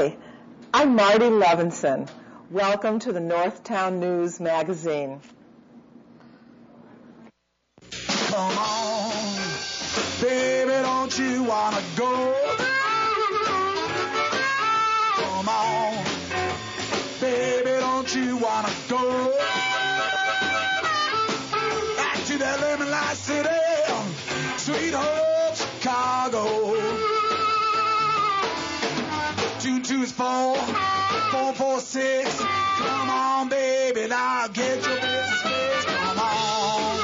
Hi, I'm Marty Levinson. Welcome to the Northtown News Magazine. Come on, baby, don't you want to go? Come on, baby, don't you want to go? Back to that lemon light city, sweet home Chicago. 224-446. Come on, baby, now get your business fixed. Come on.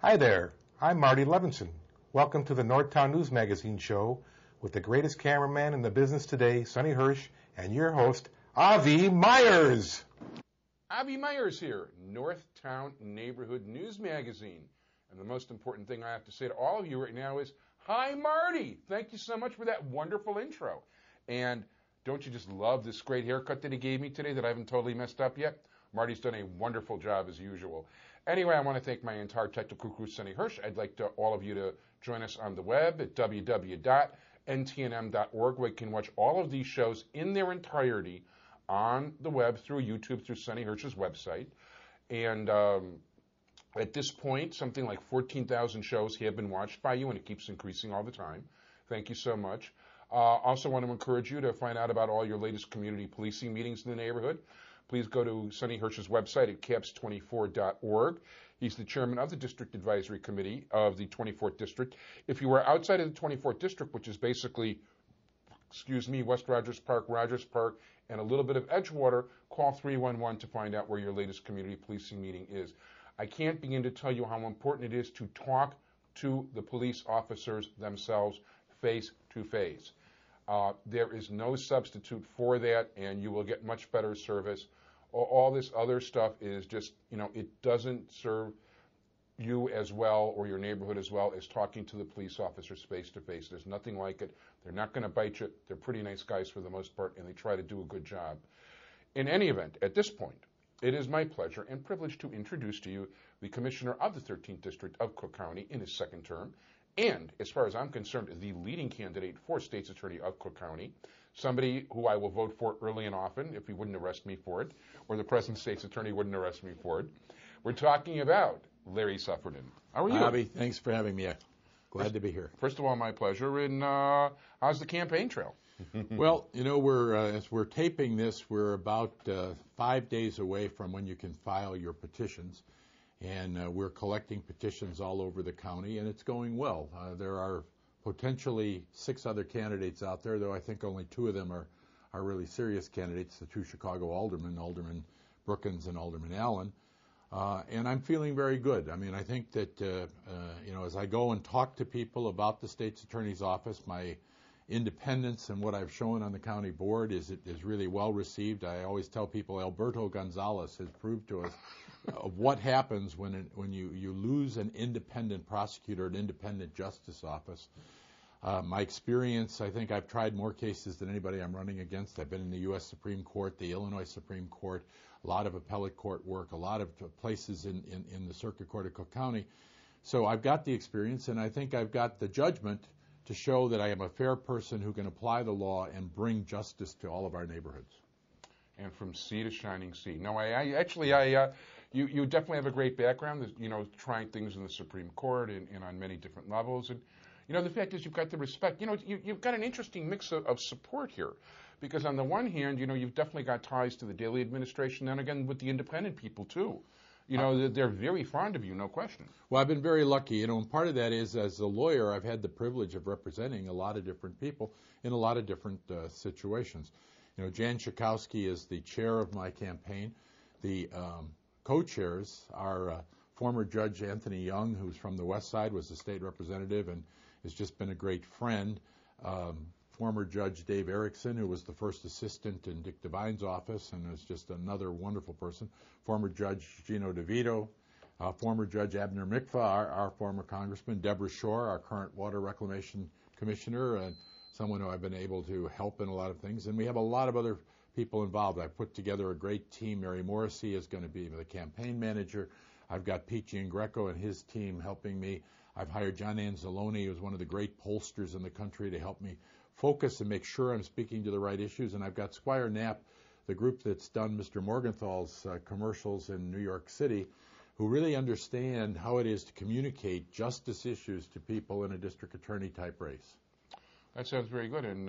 Hi there, I'm Marty Levinson. Welcome to the Northtown News Magazine show with the greatest cameraman in the business today, Sonny Hirsch, and your host, Avi Myers. Avi Myers here, Northtown Neighborhood News Magazine. And the most important thing I have to say to all of you right now is, hi, Marty. Thank you so much for that wonderful intro. And don't you just love this great haircut that he gave me today that I haven't totally messed up yet? Marty's done a wonderful job as usual. Anyway, I want to thank my entire technical crew, Sonny Hirsch. I'd like to, all of you to join us on the web at www.ntnm.org, where you can watch all of these shows in their entirety on the web through YouTube, through Sonny Hirsch's website. And at this point, something like 14,000 shows have been watched by you, and it keeps increasing all the time. Thank you so much. Also want to encourage you to find out about all your latest community policing meetings in the neighborhood. Please go to Sonny Hirsch's website at caps24.org. He's the chairman of the District Advisory Committee of the 24th District. If you are outside of the 24th District, which is basically, West Rogers Park, and a little bit of Edgewater, call 311 to find out where your latest community policing meeting is. I can't begin to tell you how important it is to talk to the police officers themselves face to face. There is no substitute for that, and you will get much better service. All this other stuff is just, it doesn't serve you as well or your neighborhood as well as talking to the police officers face to face. There's nothing like it. They're not going to bite you. They're pretty nice guys for the most part, and they try to do a good job. In any event, at this point, it is my pleasure and privilege to introduce to you the commissioner of the 13th District of Cook County in his second term, and, as far as I'm concerned, the leading candidate for state's attorney of Cook County, somebody who I will vote for early and often if he wouldn't arrest me for it, or the present state's attorney wouldn't arrest me for it. We're talking about Larry Suffredin. How are you? Bobby, thanks for having me. Glad to be here. First of all, my pleasure. And how's the campaign trail? Well, we're as we're taping this, we're about 5 days away from when you can file your petitions, and we're collecting petitions all over the county, and it's going well. There are potentially 6 other candidates out there, though I think only 2 of them are really serious candidates, the 2 Chicago aldermen, Alderman Brookins and Alderman Allen, and I'm feeling very good. I mean, I think that, as I go and talk to people about the state's attorney's office, my independence and what I've shown on the county board is really well received. I always tell people Alberto Gonzalez has proved to us what happens when you lose an independent prosecutor, an independent justice office. My experience, I think I've tried more cases than anybody I'm running against. I've been in the U.S. Supreme Court, the Illinois Supreme Court, a lot of appellate court work, a lot of places in the Circuit Court of Cook County. So I've got the experience, and I think I've got the judgment to show that I am a fair person who can apply the law and bring justice to all of our neighborhoods. And from sea to shining sea. No, you definitely have a great background, trying things in the Supreme Court and on many different levels. And, the fact is you've got the respect. You've got an interesting mix of support here because on the one hand, you've definitely got ties to the Daley administration and again with the independent people too. They're very fond of you, no question. Well, I've been very lucky, and part of that is, as a lawyer, I've had the privilege of representing a lot of different people in a lot of different situations. Jan Schakowsky is the chair of my campaign. The co-chairs are former Judge Anthony Young, who's from the West Side, was a state representative, and has just been a great friend. Former Judge Dave Erickson, who was the first assistant in Dick Devine's office and is just another wonderful person. Former Judge Gino DeVito, former Judge Abner Mikva, our former congressman, Deborah Shore, our current Water Reclamation Commissioner, and someone who I've been able to help in a lot of things. And we have a lot of other people involved. I put together a great team. Mary Morrissey is going to be the campaign manager. I've got Peachy and Greco and his team helping me. I've hired John Anzalone, who's one of the great pollsters in the country, to help me focus and make sure I'm speaking to the right issues. And I've got Squire Knapp, the group that's done Mr. Morgenthal's commercials in New York City, who really understand how it is to communicate justice issues to people in a district attorney type race. That sounds very good. And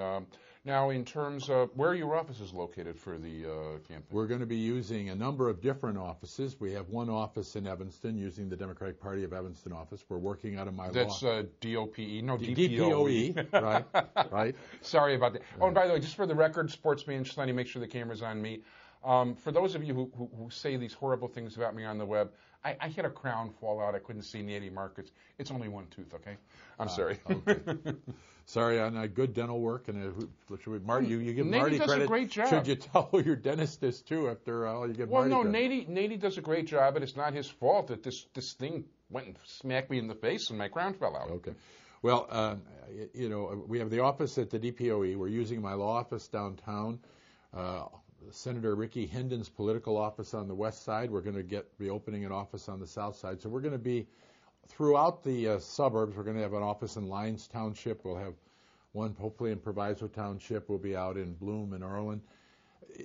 now in terms of where your office is located for the campaign? We're going to be using a number of different offices. We have one office in Evanston using the Democratic Party of Evanston office. We're working out of my That's DOPE, no, DPOE. DPOE, right, right. Sorry about that. Oh, and by the way, just for the record, Sportsman Schlenny, make sure the camera's on me. For those of you who say these horrible things about me on the web, I had a crown fall out. I couldn't see native markets. It's only one tooth, okay? I'm sorry. Okay. Sorry on good dental work. And Marty, you give Marty credit. Nady does a great job. Should you tell your dentist this, too, after all you give Marty credit? Well, no, Nady does a great job, and it's not his fault that this thing went and smacked me in the face and my crown fell out. Okay. Well, we have the office at the DPOE. We're using my law office downtown. Senator Ricky Hendon's political office on the west side. We're going to be opening an office on the south side. So we're going to be throughout the suburbs. We're going to have an office in Lyons Township. We'll have one hopefully in Proviso Township. We'll be out in Bloom and Orland.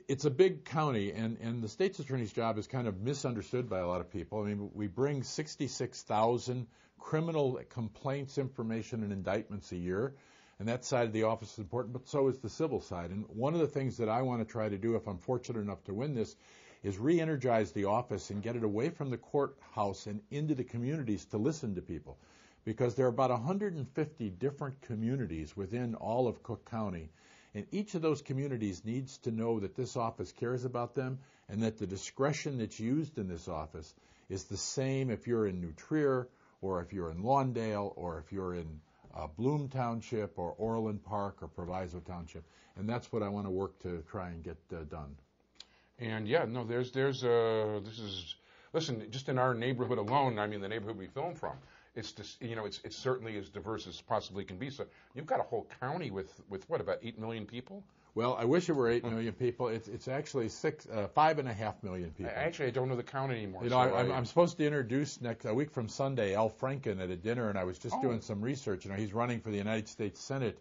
It's a big county, and the state's attorney's job is kind of misunderstood by a lot of people. I mean, we bring 66,000 criminal complaints, information, and indictments a year. And that side of the office is important, but so is the civil side. And one of the things that I want to try to do, if I'm fortunate enough to win this, is re-energize the office and get it away from the courthouse and into the communities to listen to people. Because there are about 150 different communities within all of Cook County, and each of those communities needs to know that this office cares about them and that the discretion that's used in this office is the same if you're in New Trier or if you're in Lawndale or if you're in Bloom Township or Orland Park or Proviso Township, and that's what I want to work to try and get done. And yeah, no, listen, just in our neighborhood alone, I mean the neighborhood we film from, it's just, it's certainly as diverse as possibly can be. So you've got a whole county with what, about 8 million people? Well, I wish it were 8 million people. It's actually 5.5 million people. Actually, I don't know the count anymore. I'm supposed to introduce a week from Sunday Al Franken at a dinner, and I was just doing some research. He's running for the United States Senate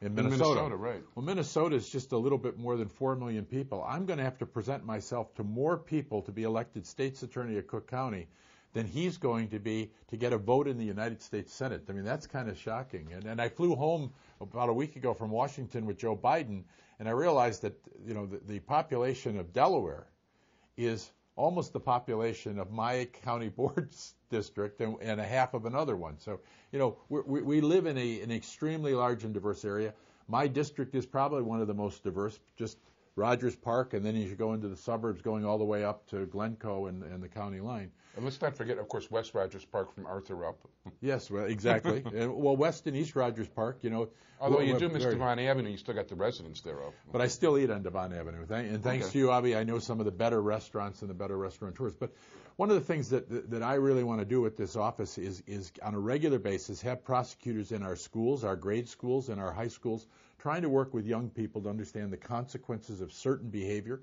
in Minnesota. In Minnesota, right. Well, Minnesota is just a little bit more than 4 million people. I'm going to have to present myself to more people to be elected state's attorney of Cook County than he's going to be to get a vote in the United States Senate. I mean, that's kind of shocking. And I flew home about a week ago from Washington with Joe Biden, and I realized that the population of Delaware is almost the population of my county board district and a half of another one. So we live in an extremely large and diverse area. My district is probably one of the most diverse. Just Rogers Park, and then as you go into the suburbs, going all the way up to Glencoe and the county line. And let's not forget, of course, West Rogers Park from Arthur up. Yes, well, exactly. Well, West and East Rogers Park, Although you do miss Devon Avenue, you still got the residents thereof. But I still eat on Devon Avenue. And thanks to you, Avi, I know some of the better restaurants and the better restaurateurs. But one of the things that I really want to do with this office is on a regular basis have prosecutors in our schools, our grade schools, and our high schools, trying to work with young people to understand the consequences of certain behavior.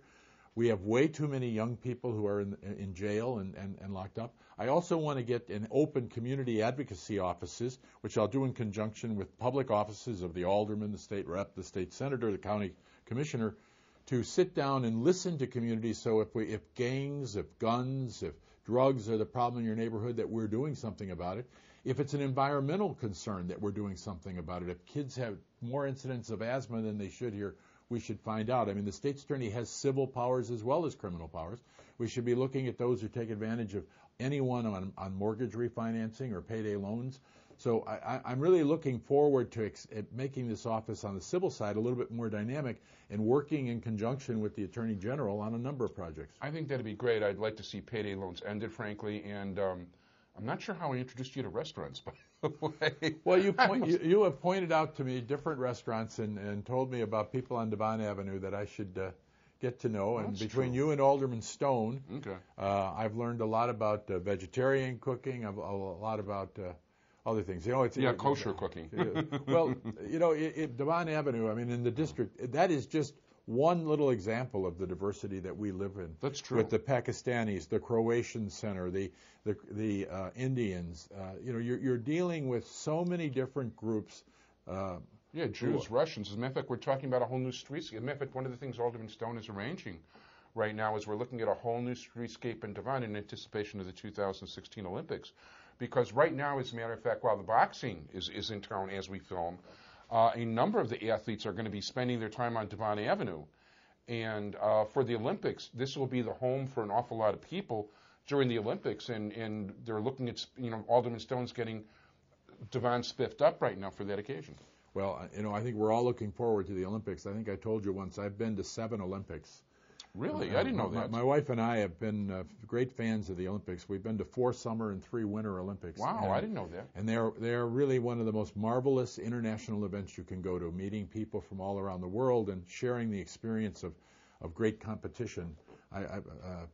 We have way too many young people who are in jail and locked up. I also want to get an open community advocacy offices, which I'll do in conjunction with public offices of the alderman, the state rep, the state senator, the county commissioner, to sit down and listen to communities. So if gangs, if guns, if drugs are the problem in your neighborhood, that we're doing something about it. If it's an environmental concern, that we're doing something about it. If kids have more incidents of asthma than they should here, we should find out. I mean, the state's attorney has civil powers as well as criminal powers. We should be looking at those who take advantage of anyone on mortgage refinancing or payday loans. So I'm really looking forward to making this office on the civil side a little bit more dynamic and working in conjunction with the Attorney General on a number of projects. I think that'd be great. I'd like to see payday loans ended, frankly, and I'm not sure how I introduced you to restaurants, by the way. Well, you have pointed out to me different restaurants and told me about people on Devon Avenue that I should get to know. That's and between true. You and Alderman Stone, okay. I've learned a lot about vegetarian cooking, a lot about other things. Kosher cooking. Well, Devon Avenue, I mean, in the district, that is just one little example of the diversity that we live in. That's true. With the Pakistanis, the Croatian Center, the Indians, you know, you're dealing with so many different groups. Yeah, Jews, Russians. As a matter of fact, we're talking about a whole new streetscape. As a matter of fact, one of the things Alderman Stone is arranging right now is we're looking at a whole new streetscape in Devon in anticipation of the 2016 Olympics. Because right now, as a matter of fact, while the boxing is in town as we film, a number of the athletes are going to be spending their time on Devon Avenue. And for the Olympics, this will be the home for an awful lot of people during the Olympics. And they're looking at, you know, Alderman Stone's getting Devon spiffed up right now for that occasion. Well, you know, I think we're all looking forward to the Olympics. I think I told you once, I've been to 7 Olympics. Really? I didn't know that. My wife and I have been great fans of the Olympics. We've been to 4 summer and 3 winter Olympics. Wow, I didn't know that. And they're really one of the most marvelous international events you can go to, meeting people from all around the world and sharing the experience of great competition. In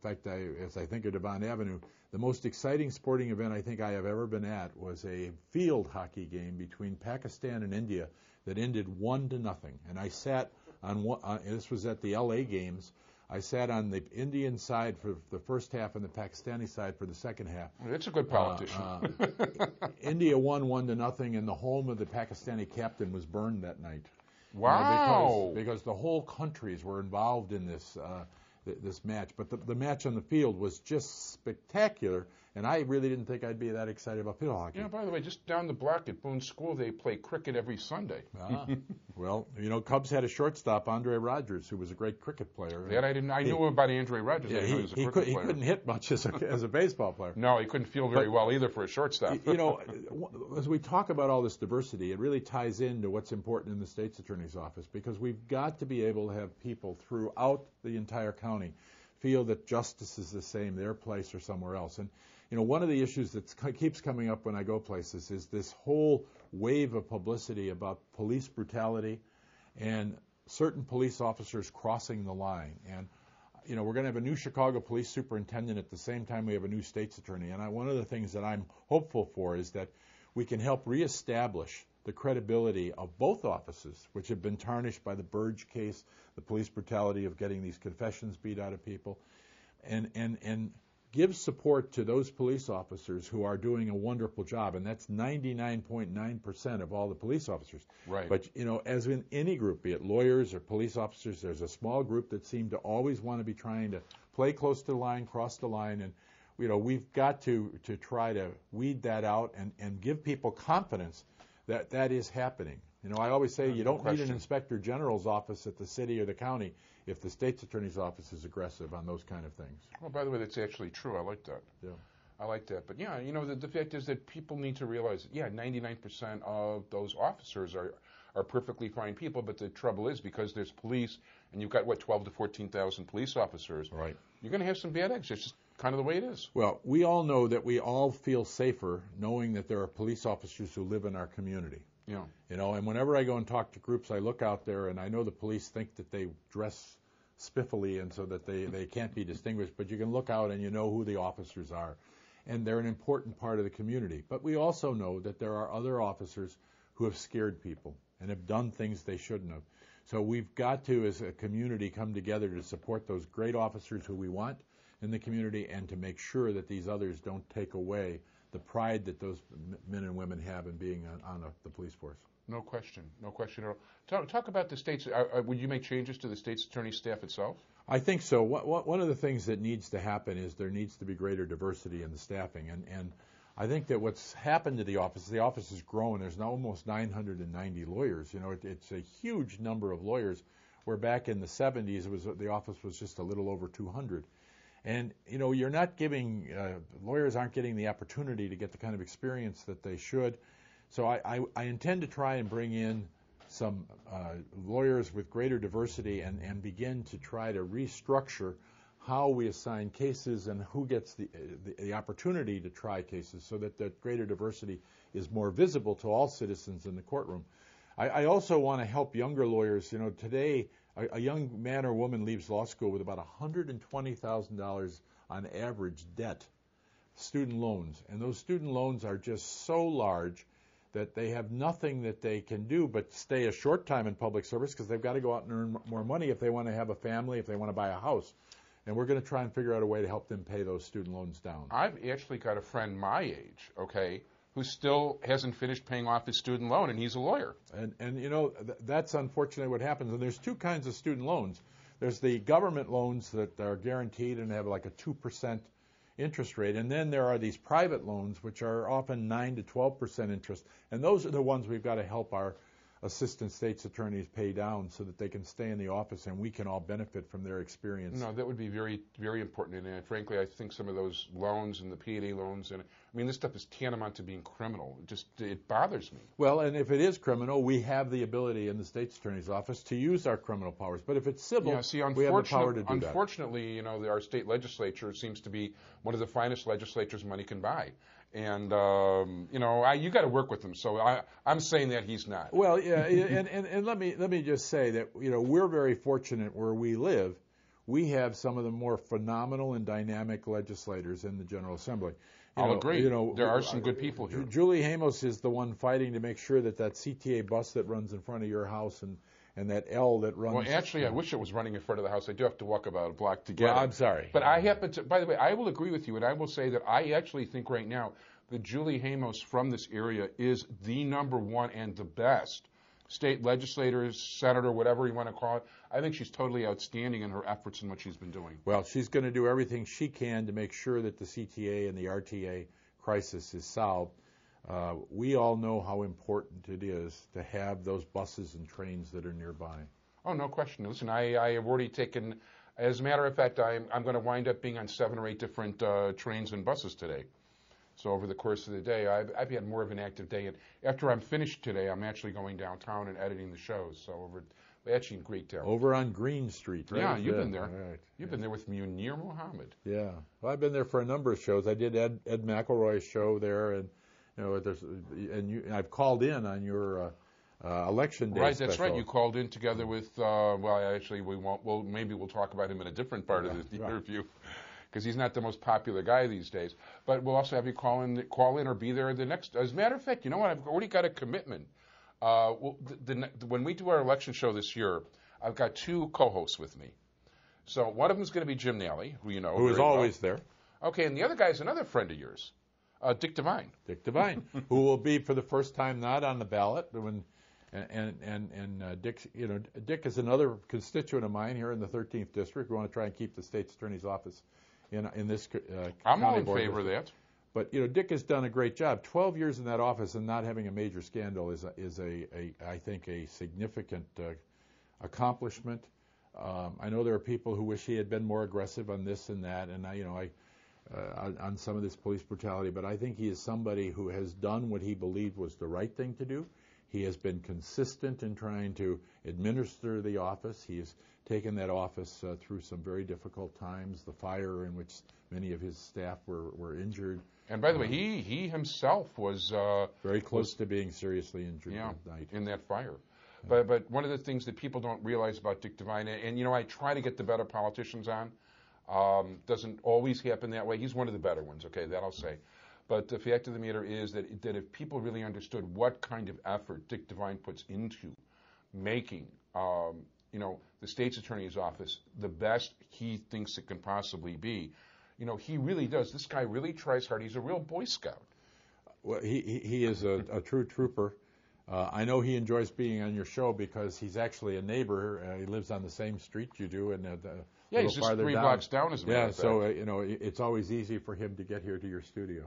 fact, as I think of Devon Avenue, the most exciting sporting event I think I have ever been at was a field hockey game between Pakistan and India that ended 1-0. And I sat on one, this was at the L.A. games. I sat on the Indian side for the first half and the Pakistani side for the second half. That's a good politician. India won 1-0, and the home of the Pakistani captain was burned that night. Wow! Because the whole countries were involved in this this match. But the match on the field was just spectacular, and I really didn't think I'd be that excited about field hockey. Yeah, by the way, just down the block at Boone School, they play cricket every Sunday. Ah, well, you know, Cubs had a shortstop, Andre Rogers, who was a great cricket player. That I didn't. I knew about Andre Rogers. Yeah, he was a cricket player. He couldn't hit much as a baseball player. No, he couldn't field very well either for a shortstop. You know, as we talk about all this diversity, it really ties into what's important in the state's attorney's office, because we've got to be able to have people throughout the entire county feel that justice is the same, their place or somewhere else. And you know, one of the issues that keeps coming up when I go places is this whole wave of publicity about police brutality and certain police officers crossing the line. And, you know, we're going to have a new Chicago police superintendent at the same time we have a new state's attorney. And one of the things that I'm hopeful for is that we can help reestablish the credibility of both offices, which have been tarnished by the Burge case, the police brutality of getting these confessions beat out of people, and give support to those police officers who are doing a wonderful job, and that's 99.9% of all the police officers. Right. But, you know, as in any group, be it lawyers or police officers, there's a small group that seem to always want to be trying to play close to the line, cross the line, and, you know, we've got to try to weed that out and give people confidence that that is happening. You know, I always say you don't need an inspector general's office at the city or the county if the state's attorney's office is aggressive on those kind of things. Well, by the way, that's actually true. I like that. Yeah. I like that. But, yeah, you know, the fact is that people need to realize, yeah, 99% of those officers are perfectly fine people, but the trouble is because there's police and you've got, what, 12,000 to 14,000 police officers. Right. You're going to have some bad eggs. It's just kind of the way it is. Well, we all know that we all feel safer knowing that there are police officers who live in our community. Yeah. You know, and whenever I go and talk to groups, I look out there, and I know the police think that they dress spiffily and so that they can't be distinguished, but you can look out and you know who the officers are, and they're an important part of the community. But we also know that there are other officers who have scared people and have done things they shouldn't have. So we've got to, as a community, come together to support those great officers who we want in the community and to make sure that these others don't take away the pride that those men and women have in being on the police force. No question. No question at all. Talk about the state's would you make changes to the state's attorney staff itself? I think so. One of the things that needs to happen is there needs to be greater diversity in the staffing. And I think that what's happened to the office has grown. There's now almost 990 lawyers. You know, it's a huge number of lawyers, where back in the 70s the office was just a little over 200. And, you know, you're not giving, lawyers aren't getting the opportunity to get the kind of experience that they should. So I intend to try and bring in some lawyers with greater diversity and begin to try to restructure how we assign cases and who gets the opportunity to try cases so that that greater diversity is more visible to all citizens in the courtroom. I also want to help younger lawyers. You know, today, a young man or woman leaves law school with about $120,000 on average debt, student loans. And those student loans are just so large that they have nothing that they can do but stay a short time in public service because they've got to go out and earn more money if they want to have a family, if they want to buy a house. And we're going to try and figure out a way to help them pay those student loans down. I've actually got a friend my age, okay, who still hasn't finished paying off his student loan, and he's a lawyer. And you know, that's unfortunately what happens. And there's two kinds of student loans. There's the government loans that are guaranteed and have like a 2% interest rate. And then there are these private loans, which are often 9 to 12% interest. And those are the ones we've got to help our assistant state's attorneys pay down so that they can stay in the office and we can all benefit from their experience. No, that would be very, very important. And frankly, I think some of those loans and the PAD loans, and I mean, this stuff is tantamount to being criminal. It bothers me. Well, and if it is criminal, we have the ability in the state's attorney's office to use our criminal powers. But if it's civil, yeah, see, we have the power to do that. Unfortunately, you know, our state legislature seems to be one of the finest legislatures money can buy. And, you know, you got to work with him. So I'm saying that he's not. Well, yeah, and let me just say that, you know, we're very fortunate where we live. We have some of the more phenomenal and dynamic legislators in the General Assembly. I'll agree. You know, there are some good people here. Julie Hamos is the one fighting to make sure that CTA bus that runs in front of your house and that L that runs. Well, actually, I wish it was running in front of the house. I do have to walk about a block to get it. Well, I'm sorry. But I happen to, by the way, I will agree with you, and I will say that I actually think right now that Julie Hamos from this area is the number one and the best state legislator, senator, whatever you want to call it. I think she's totally outstanding in her efforts and what she's been doing. Well, she's going to do everything she can to make sure that the CTA and the RTA crisis is solved. We all know how important it is to have those buses and trains that are nearby. Oh, no question. Listen, I have already taken, as a matter of fact, I'm going to wind up being on 7 or 8 different trains and buses today. So over the course of the day, I've had more of an active day. And after I'm finished today, I'm actually going downtown and editing the shows. So actually in great town. Over on Green Street, right? Yeah, you've been there. Right. You've been there with Munir Mohammed. Yeah. Well, I've been there for a number of shows. I did Ed McElroy's show there, and you know, I've called in on your election day. Right, that's special. Right. You called in together with. Well, maybe we'll talk about him in a different part of the interview, because he's not the most popular guy these days. But we'll also have you call in, or be there the next. As a matter of fact, you know what? I've already got a commitment. When we do our election show this year, I've got 2 co-hosts with me. So one of them is going to be Jim Nally, who you know, who is always there. Okay, and the other guy is another friend of yours. Dick Devine. Dick Devine, who will be for the first time not on the ballot. Dick, you know, Dick is another constituent of mine here in the 13th district. We want to try and keep the state's attorney's office in this. I'm all in favor of that. But you know, Dick has done a great job. 12 years in that office and not having a major scandal is, I think, a significant accomplishment. I know there are people who wish he had been more aggressive on this and that, and on some of this police brutality, but I think he is somebody who has done what he believed was the right thing to do. He has been consistent in trying to administer the office. He has taken that office through some very difficult times, the fire in which many of his staff were injured. And by the way, he himself was very close to being seriously injured that night in that fire. Yeah. But one of the things that people don't realize about Dick Devine, and you know, I try to get the better politicians on. Doesn't always happen that way. He's one of the better ones, okay, that I'll say. But the fact of the matter is that if people really understood what kind of effort Dick Devine puts into making, you know, the state's attorney's office the best he thinks it can possibly be, you know, he really does. This guy really tries hard. He's a real Boy Scout. Well, he is a true trooper. I know he enjoys being on your show because he's actually a neighbor. He lives on the same street you do, and he's just 3 blocks down as well. Yeah, so you know, it's always easy for him to get here to your studio.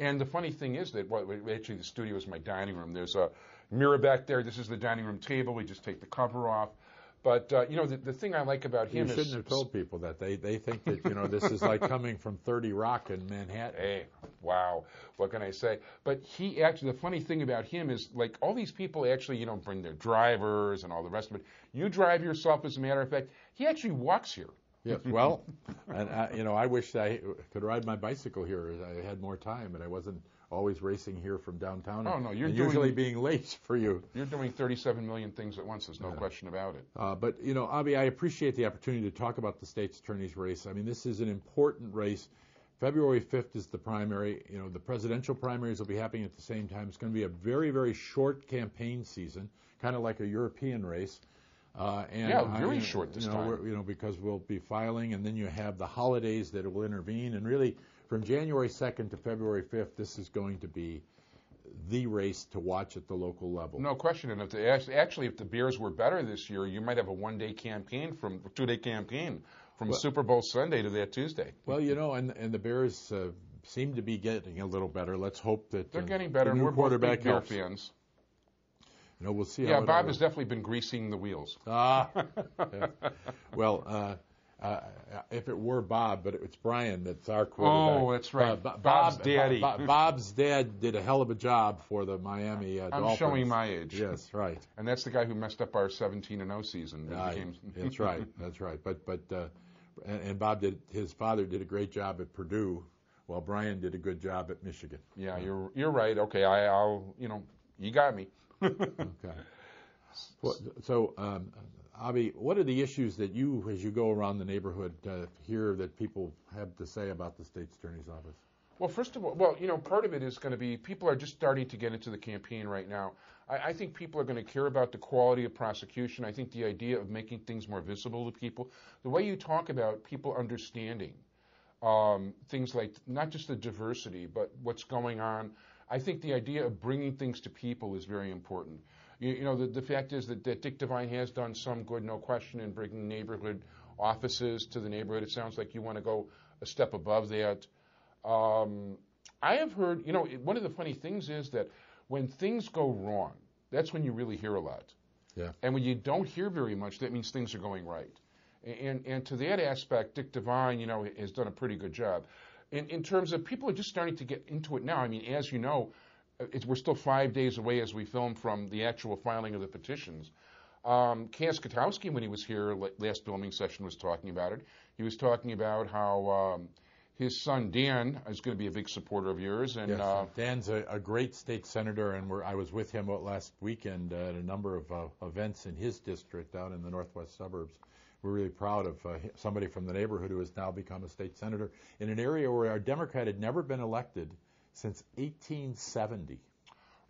And the funny thing is that actually the studio is my dining room. There's a mirror back there. This is the dining room table. We just take the cover off. But you know, the thing I like about him is you shouldn't have told people that. They think that, you know, this is like coming from 30 Rock in Manhattan. Hey, wow, what can I say? But he actually, the funny thing about him is, like, all these people actually, you know, bring their drivers and all the rest of it. You drive yourself, as a matter of fact. He actually walks here. Yes, well, and you know, I wish I could ride my bicycle here. I had more time, and I wasn't always racing here from downtown. Oh no, usually being late for you. You're doing 37 million things at once. There's no question about it. But you know, Avi, I appreciate the opportunity to talk about the state's attorney's race. I mean, this is an important race. February 5th is the primary. You know, the presidential primaries will be happening at the same time. It's going to be a very, very short campaign season, kind of like a European race. Short this time. You know, because we'll be filing, and then you have the holidays that will intervene. And really, from January 2nd to February 5th, this is going to be the race to watch at the local level. No question. And if they actually, if the Bears were better this year, you might have a two-day campaign from Super Bowl Sunday to that Tuesday. Well, you know, and the Bears seem to be getting a little better. Let's hope that they're getting better. And we're both big Bear fans. You know, we'll see. Yeah, Bob has definitely been greasing the wheels. Yeah. Well. If it were Bob, but it's Brian that's our quarterback. Oh, that's right. Bob's daddy. Bob's dad did a hell of a job for the Miami Dolphins. I'm showing my age. Yes, right. And that's the guy who messed up our 17-0 season. That's right. That's right. But Bob did. His father did a great job at Purdue, while Brian did a good job at Michigan. Yeah, you're right. Okay, you got me. Okay. So. Avi, what are the issues that you, as you go around the neighborhood, hear that people have to say about the state's attorney's office? Well, first of all, part of it is going to be people are just starting to get into the campaign right now. I think people are going to care about the quality of prosecution. I think the idea of making things more visible to people, the way you talk about people understanding things like not just the diversity, but what's going on. I think the idea of bringing things to people is very important. The fact is that Dick Devine has done some good, no question, in bringing neighborhood offices to the neighborhood. It sounds like you want to go a step above that. I have heard, one of the funny things is that when things go wrong, that's when you really hear a lot. Yeah. And when you don't hear very much, that means things are going right. And to that aspect, Dick Devine, has done a pretty good job. In terms of people are just starting to get into it now. I mean, as you know, we're still 5 days away as we film from the actual filing of the petitions. Jan Schakowsky, when he was here last filming session, was talking about it. He was talking about how his son Dan is going to be a big supporter of yours. And yes, Dan's a great state senator, and I was with him last weekend at a number of events in his district out in the northwest suburbs. We're really proud of somebody from the neighborhood who has now become a state senator in an area where our Democrat had never been elected since 1870.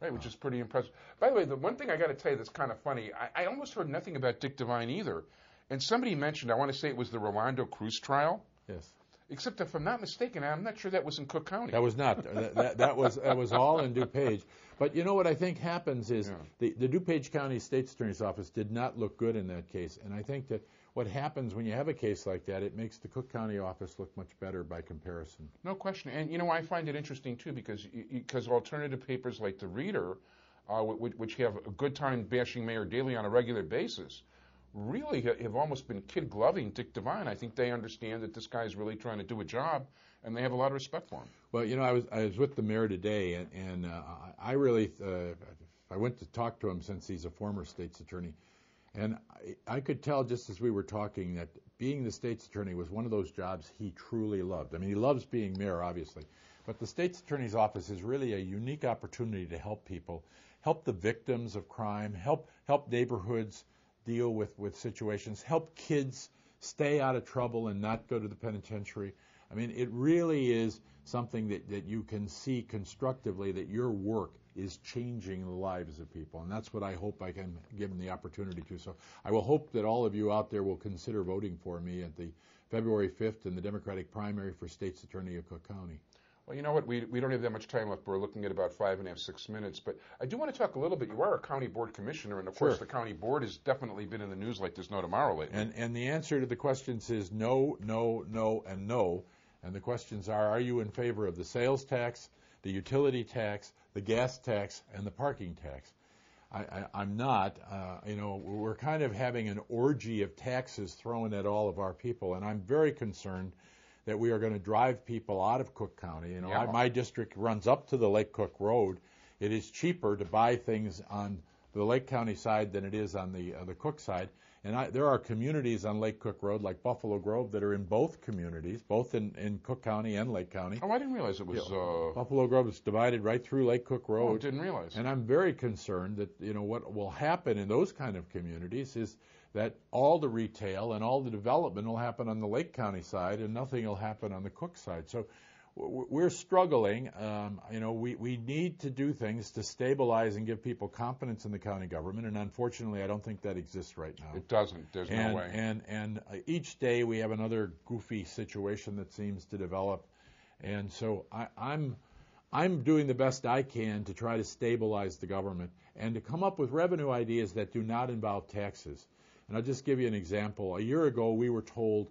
Right, which is pretty impressive. By the way, the one thing I got to tell you that's kind of funny, I almost heard nothing about Dick Devine either. And somebody mentioned, I want to say it was the Rolando Cruz trial. Yes. Except if I'm not mistaken, I'm not sure that was in Cook County. That was not. that was all in DuPage. But what I think happens is the DuPage County State's Attorney's Office did not look good in that case. And I think that what happens when you have a case like that, it makes the Cook County office look much better by comparison. No question. And, I find it interesting, too, because alternative papers like The Reader, which have a good time bashing Mayor Daley on a regular basis, really have almost been kid-gloving Dick Devine. I think they understand that this guy's really trying to do a job, and they have a lot of respect for him. Well, I was with the mayor today, and I really I went to talk to him since he's a former state's attorney. And I could tell just as we were talking that being the state's attorney was one of those jobs he truly loved. I mean, he loves being mayor, obviously. But the state's attorney's office is really a unique opportunity to help people, help the victims of crime, help neighborhoods deal with situations, help kids stay out of trouble and not go to the penitentiary. I mean, it really is something that you can see constructively that your work is changing the lives of people, and that's what I hope I can give them the opportunity to. So I will hope that all of you out there will consider voting for me at the February 5th in the Democratic primary for State's Attorney of Cook County. Well, you know what? We don't have that much time left. We're looking at about 5.5, 6 minutes. But I do want to talk a little bit. You are a county board commissioner, and, of course, the county board has definitely been in the news like there's no tomorrow lately. And the answer to the questions is no, no, no, and no. And the questions are you in favor of the sales tax, the utility tax, the gas tax, and the parking tax? I'm not. We're kind of having an orgy of taxes thrown at all of our people, and I'm very concerned that we are going to drive people out of Cook County. My district runs up to the Lake Cook Road. It is cheaper to buy things on the Lake County side than it is on the Cook side. And there are communities on Lake Cook Road, like Buffalo Grove, that are in both communities, both in Cook County and Lake County. Oh, I didn't realize it was... Buffalo Grove is divided right through Lake Cook Road. Oh, I didn't realize. And I'm very concerned that, what will happen in those kind of communities is that all the retail and all the development will happen on the Lake County side and nothing will happen on the Cook side. So we're struggling. We need to do things to stabilize and give people confidence in the county government, and unfortunately, I don't think that exists right now. It doesn't. There's no way. And each day we have another goofy situation that seems to develop, and so I'm doing the best I can to try to stabilize the government and to come up with revenue ideas that do not involve taxes. And I'll just give you an example. A year ago, we were told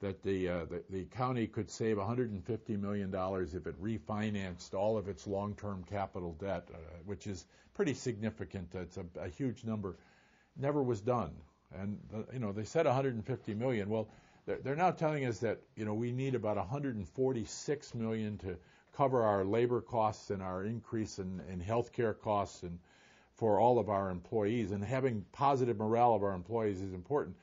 that the county could save $150 million if it refinanced all of its long-term capital debt, which is pretty significant. It's a huge number. Never was done. And they said $150 million. Well, they're now telling us that we need about $146 million to cover our labor costs and our increase in health care costs and for all of our employees, and having positive morale of our employees is important.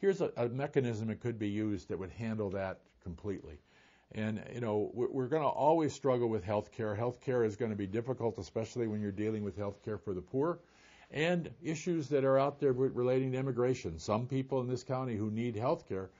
Here's a mechanism that could be used that would handle that completely. And, we're going to always struggle with health care. Health care is going to be difficult, especially when you're dealing with health care for the poor and issues that are out there relating to immigration. Some people in this county who need health care,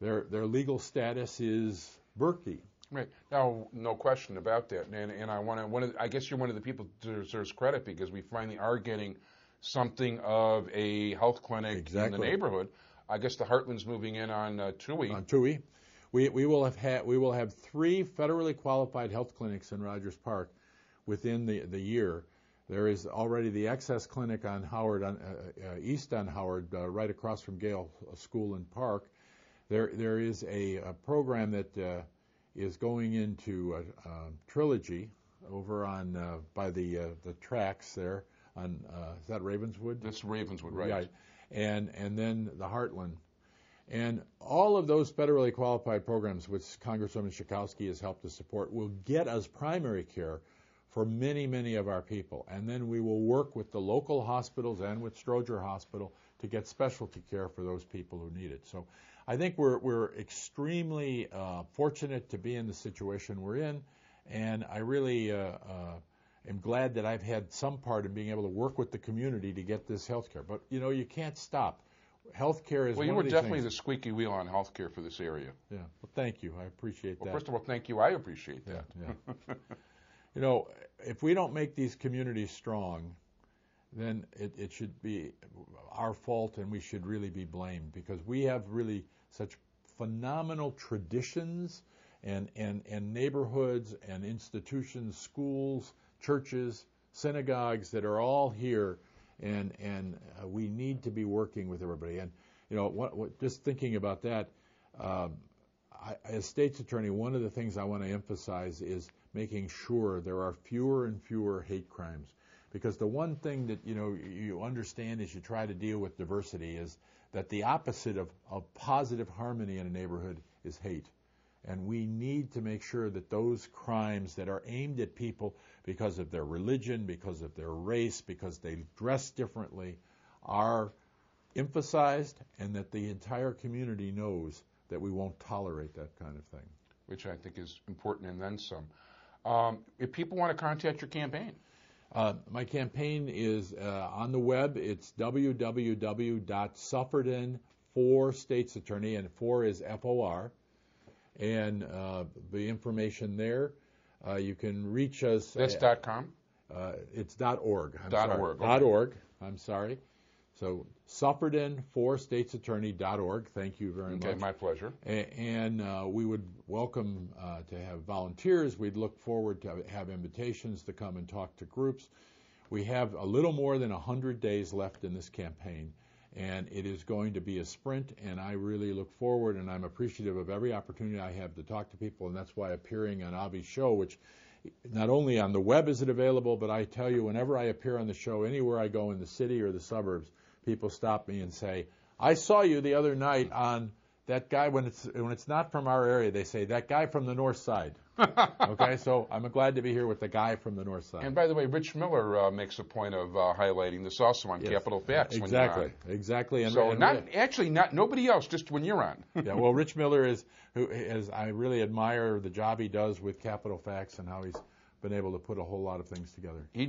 their legal status is murky. Right. Now, no question about that, and I guess you're one of the people that deserves credit because we finally are getting something of a health clinic in the neighborhood. I guess the Heartland's moving in on Toohey. On Toohey, we will have three federally qualified health clinics in Rogers Park within the year. There is already the Excess Clinic on Howard, east on Howard, right across from Gale School and Park. There is a program that is going into Trilogy over on by the tracks there on is that Ravenswood? That's Ravenswood, right? Right. And then the Heartland, and all of those federally qualified programs, which Congresswoman Schakowsky has helped to support, will get us primary care for many, many of our people, and then we will work with the local hospitals and with Stroger Hospital to get specialty care for those people who need it. So I think we're extremely fortunate to be in the situation we're in, and I really am glad that I've had some part in being able to work with the community to get this health care. But, you can't stop. Health care is one of these things. Well, you were definitely the squeaky wheel on health care for this area. Yeah. Well, thank you. I appreciate that. Well, first of all, thank you. I appreciate that. Yeah. If we don't make these communities strong, then it should be our fault and we should really be blamed because we have really such phenomenal traditions and neighborhoods and institutions, schools, churches, synagogues that are all here, and we need to be working with everybody. And just thinking about that, as state's attorney, one of the things I want to emphasize is making sure there are fewer and fewer hate crimes, because the one thing that you understand as you try to deal with diversity is that the opposite of positive harmony in a neighborhood is hate. And we need to make sure that those crimes that are aimed at people because of their religion, because of their race, because they dress differently, are emphasized, and that the entire community knows that we won't tolerate that kind of thing. Which I think is important, and then some. If people want to contact your campaign. My campaign is on the web. It's www.suffredin4state'sattorney, and 4 is F-O-R. And the information there, you can reach us. That's .com? It's .org. .org. I'm sorry. So Suffredin4state'sattorney.org. Thank you very much. Okay, my pleasure. And we would welcome to have volunteers. We'd look forward to have invitations to come and talk to groups. We have a little more than 100 days left in this campaign, and it is going to be a sprint, and I really look forward, and I'm appreciative of every opportunity I have to talk to people, and that's why appearing on Avi's show, which not only on the web is it available, but I tell you, whenever I appear on the show, anywhere I go in the city or the suburbs, people stop me and say, I saw you the other night on that guy. When it's not from our area, they say, that guy from the north side. Okay, so I'm glad to be here with the guy from the north side. And by the way, Rich Miller makes a point of highlighting this also on Capital Facts. Exactly, when you're on. Exactly. And, so and not really, actually not nobody else, just when you're on. Yeah, well, Rich Miller is I really admire the job he does with Capital Facts and how he's been able to put a whole lot of things together. He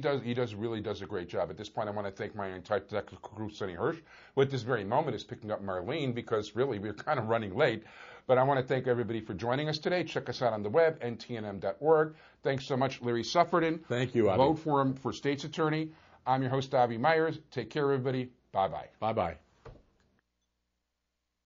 really does a great job. At this point, I want to thank my entire technical group, Sonny Hirsch, who at this very moment is picking up Marlene because really we're kind of running late. But I want to thank everybody for joining us today. Check us out on the web, ntnm.org. Thanks so much, Larry Suffredin. Thank you, Avi. Vote for him for state's attorney. I'm your host, Avi Myers. Take care, everybody. Bye-bye. Bye-bye.